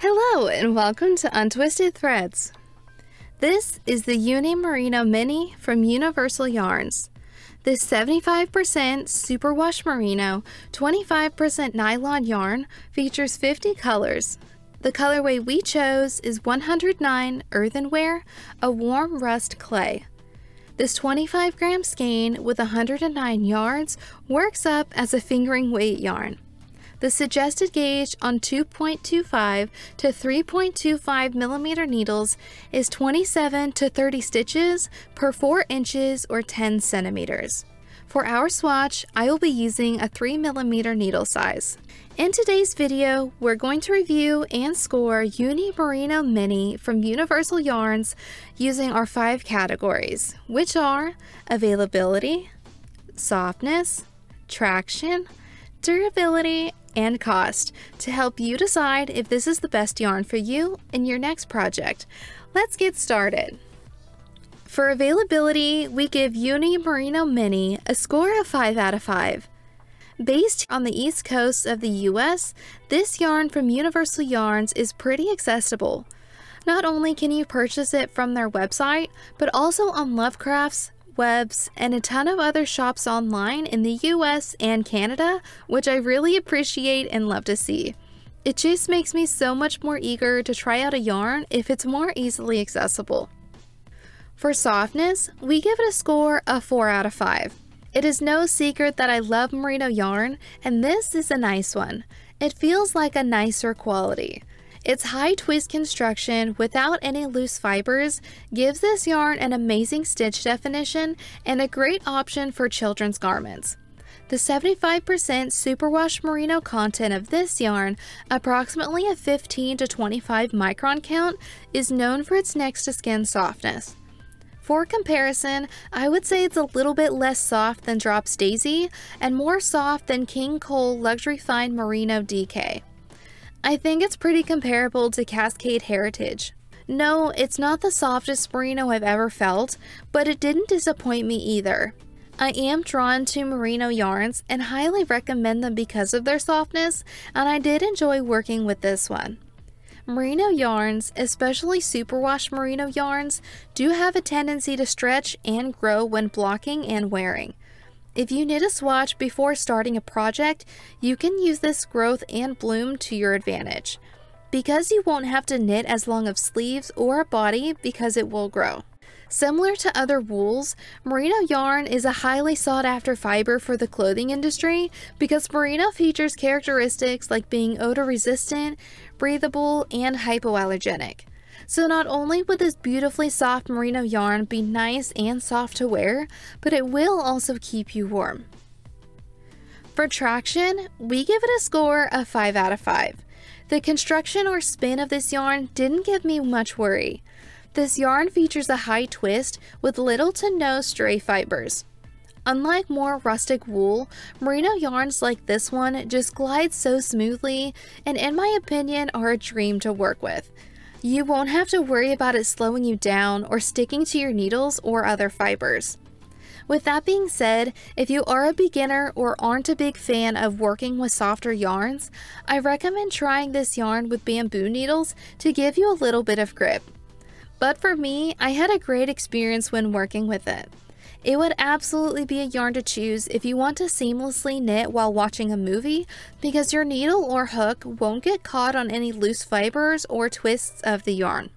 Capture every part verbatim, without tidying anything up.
Hello and welcome to Untwisted Threads. This is the Uni Merino Mini from Universal Yarns. This seventy-five percent superwash merino, twenty-five percent nylon yarn features fifty colors. The colorway we chose is one hundred nine Earthenware, a warm rust clay. This twenty-five gram skein with one hundred nine yards works up as a fingering weight yarn. The suggested gauge on two point two five to three point two five millimeter needles is twenty-seven to thirty stitches per four inches or ten centimeters. For our swatch, I will be using a three millimeter needle size. In today's video, we're going to review and score Uni Merino Mini from Universal Yarns using our five categories, which are availability, softness, traction, durability, and cost, to help you decide if this is the best yarn for you in your next project. Let's get started. For availability, we give Uni Merino Mini a score of five out of five. Based on the East Coast of the U S, this yarn from Universal Yarns is pretty accessible. Not only can you purchase it from their website, but also on Lovecrafts, Webs, and a ton of other shops online in the U S and Canada, which I really appreciate and love to see. It just makes me so much more eager to try out a yarn if it's more easily accessible. For softness, we give it a score of four out of five. It is no secret that I love merino yarn, and this is a nice one. It feels like a nicer quality. Its high twist construction without any loose fibers gives this yarn an amazing stitch definition and a great option for children's garments. The seventy-five percent superwash merino content of this yarn, approximately a fifteen to twenty-five micron count, is known for its next to skin softness. For comparison, I would say it's a little bit less soft than Drops Daisy and more soft than King Cole Luxury Fine Merino D K. I think it's pretty comparable to Cascade Heritage. No, it's not the softest merino I've ever felt, but it didn't disappoint me either. I am drawn to merino yarns and highly recommend them because of their softness, and I did enjoy working with this one. Merino yarns, especially superwash merino yarns, do have a tendency to stretch and grow when blocking and wearing. If you knit a swatch before starting a project, you can use this growth and bloom to your advantage, because you won't have to knit as long of sleeves or a body because it will grow. Similar to other wools, merino yarn is a highly sought after fiber for the clothing industry because merino features characteristics like being odor resistant, breathable, and hypoallergenic. So not only would this beautifully soft merino yarn be nice and soft to wear, but it will also keep you warm. For traction, we give it a score of five out of five. The construction or spin of this yarn didn't give me much worry. This yarn features a high twist with little to no stray fibers. Unlike more rustic wool, merino yarns like this one just glide so smoothly and, in my opinion, are a dream to work with. You won't have to worry about it slowing you down or sticking to your needles or other fibers. With that being said, if you are a beginner or aren't a big fan of working with softer yarns, I recommend trying this yarn with bamboo needles to give you a little bit of grip. But for me, I had a great experience when working with it. It would absolutely be a yarn to choose if you want to seamlessly knit while watching a movie, because your needle or hook won't get caught on any loose fibers or twists of the yarn.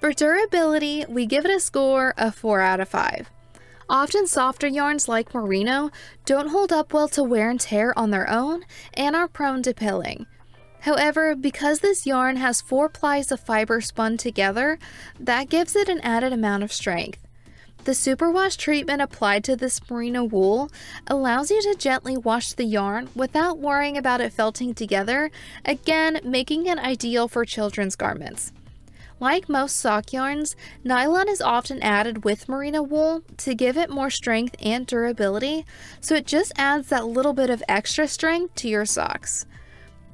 For durability, we give it a score of four out of five. Often softer yarns like merino don't hold up well to wear and tear on their own and are prone to pilling. However, because this yarn has four plies of fiber spun together, that gives it an added amount of strength. The superwash treatment applied to this merino wool allows you to gently wash the yarn without worrying about it felting together, again making it ideal for children's garments. Like most sock yarns, nylon is often added with merino wool to give it more strength and durability, so it just adds that little bit of extra strength to your socks.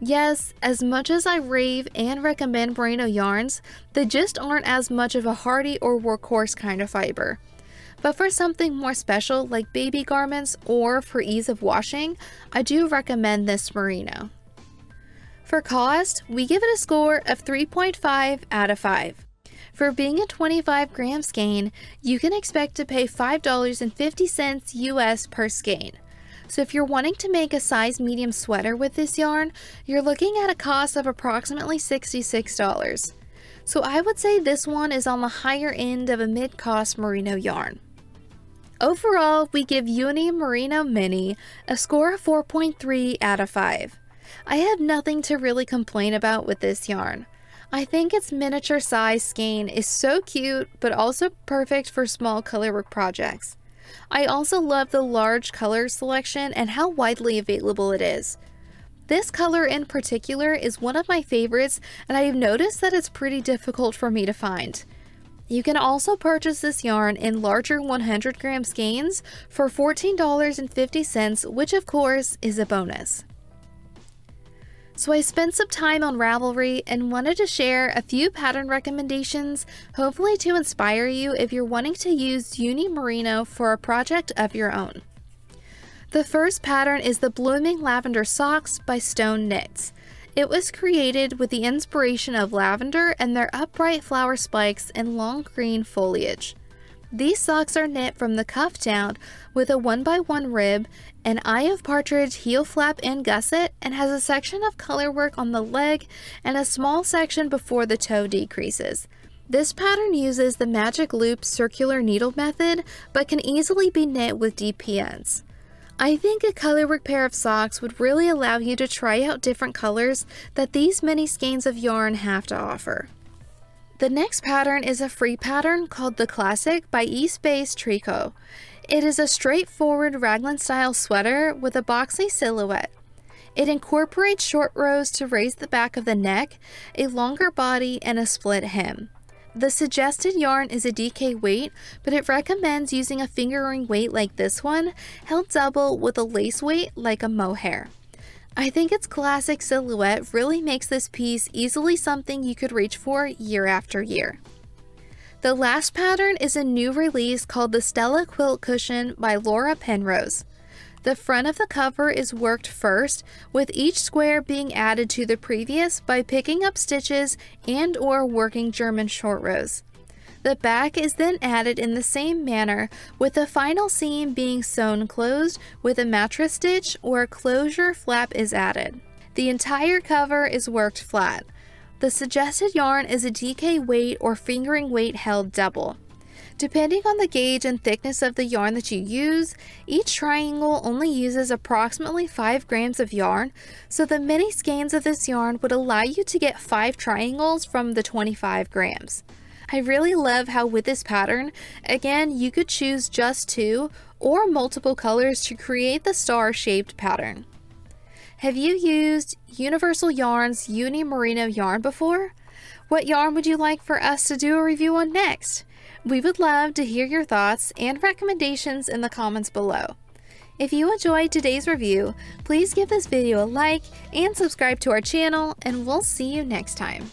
Yes, as much as I rave and recommend merino yarns, they just aren't as much of a hardy or workhorse kind of fiber. But for something more special like baby garments or for ease of washing, I do recommend this merino. For cost, we give it a score of three point five out of five. For being a twenty-five gram skein, you can expect to pay five dollars and fifty cents U S per skein. So if you're wanting to make a size medium sweater with this yarn, you're looking at a cost of approximately sixty-six dollars. So I would say this one is on the higher end of a mid-cost merino yarn. Overall, we give Uni Merino Mini a score of four point three out of five. I have nothing to really complain about with this yarn. I think its miniature size skein is so cute, but also perfect for small colorwork projects. I also love the large color selection and how widely available it is. This color in particular is one of my favorites, and I have noticed that it's pretty difficult for me to find. You can also purchase this yarn in larger one hundred gram skeins for fourteen dollars and fifty cents, which of course is a bonus. So I spent some time on Ravelry and wanted to share a few pattern recommendations, hopefully to inspire you if you're wanting to use Uni Merino for a project of your own. The first pattern is the Blooming Lavender Socks by Stone Knits. It was created with the inspiration of lavender and their upright flower spikes and long green foliage. These socks are knit from the cuff down with a one by one rib, an eye of partridge heel flap and gusset, and has a section of color work on the leg and a small section before the toe decreases. This pattern uses the magic loop circular needle method, but can easily be knit with deep ends. I think a colorwork pair of socks would really allow you to try out different colors that these many skeins of yarn have to offer. The next pattern is a free pattern called The Classic by Espace Tricot. It is a straightforward raglan style sweater with a boxy silhouette. It incorporates short rows to raise the back of the neck, a longer body, and a split hem. The suggested yarn is a D K weight, but it recommends using a fingering weight like this one, held double with a lace weight like a mohair. I think its classic silhouette really makes this piece easily something you could reach for year after year. The last pattern is a new release called the Stella Quilt Cushion by Laura Penrose. The front of the cover is worked first, with each square being added to the previous by picking up stitches and or working German short rows. The back is then added in the same manner, with the final seam being sewn closed with a mattress stitch or a closure flap is added. The entire cover is worked flat. The suggested yarn is a D K weight or fingering weight held double. Depending on the gauge and thickness of the yarn that you use, each triangle only uses approximately five grams of yarn, so the many skeins of this yarn would allow you to get five triangles from the twenty-five grams. I really love how with this pattern, again, you could choose just two or multiple colors to create the star-shaped pattern. Have you used Universal Yarns Uni Merino yarn before? What yarn would you like for us to do a review on next? We would love to hear your thoughts and recommendations in the comments below. If you enjoyed today's review, please give this video a like and subscribe to our channel, and we'll see you next time.